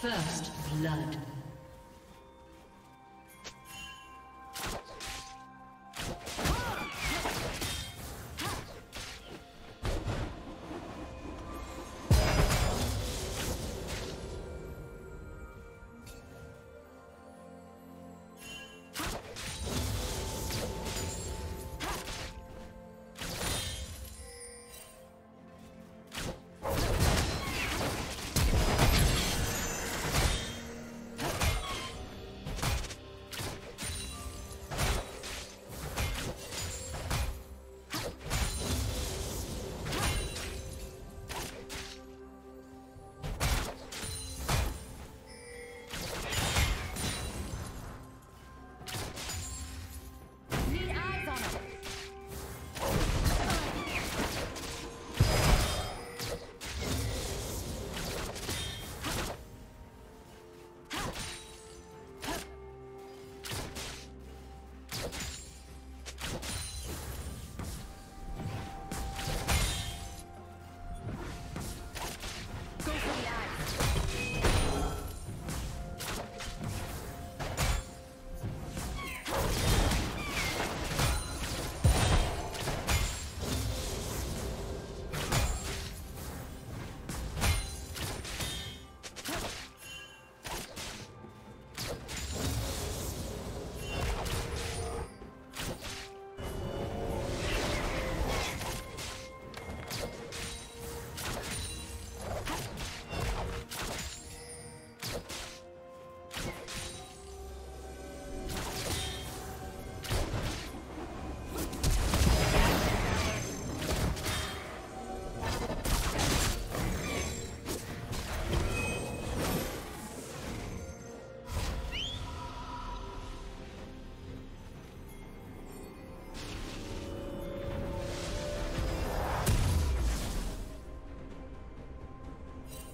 First blood.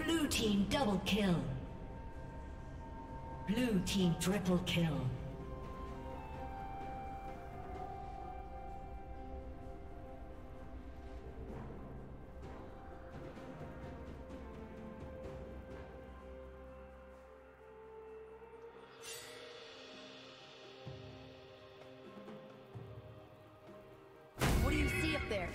Blue team double kill. Blue team triple kill. What do you see up there?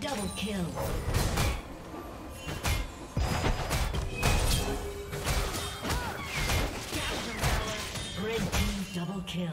Double kill. Red team double kill.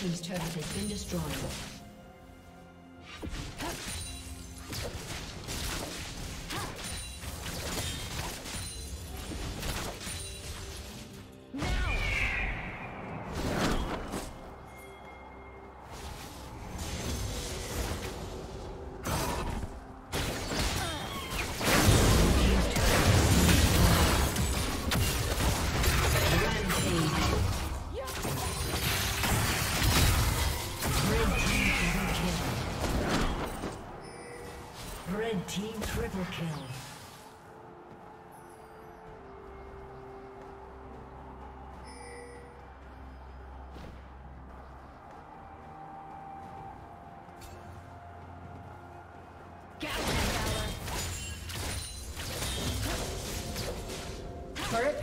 Team's turret has been destroyed. Red team. Red team triple kill. Turret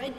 Red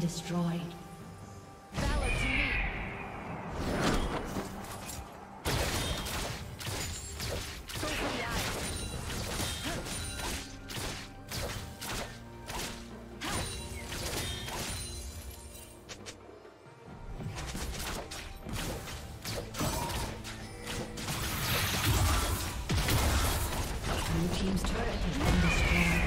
Destroyed. Valor to me. So for the eye. Blue team's turret has been destroyed.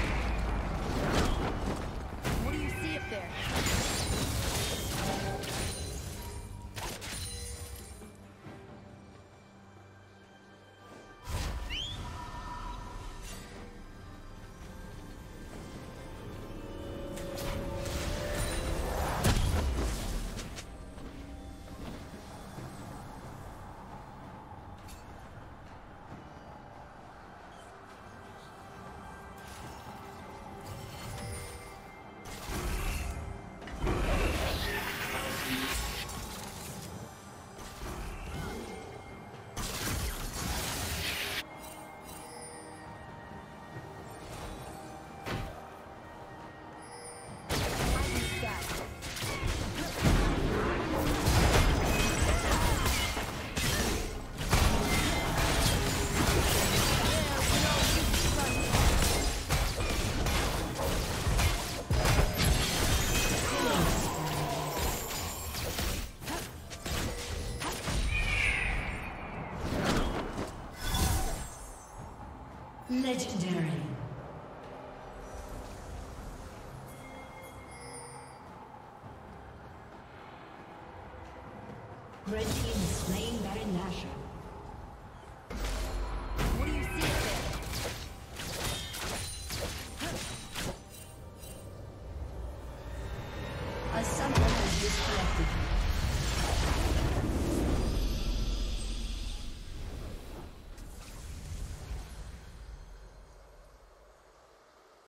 Legendary. Red Team is slaying Baron Nashor. A summoner has disconnected.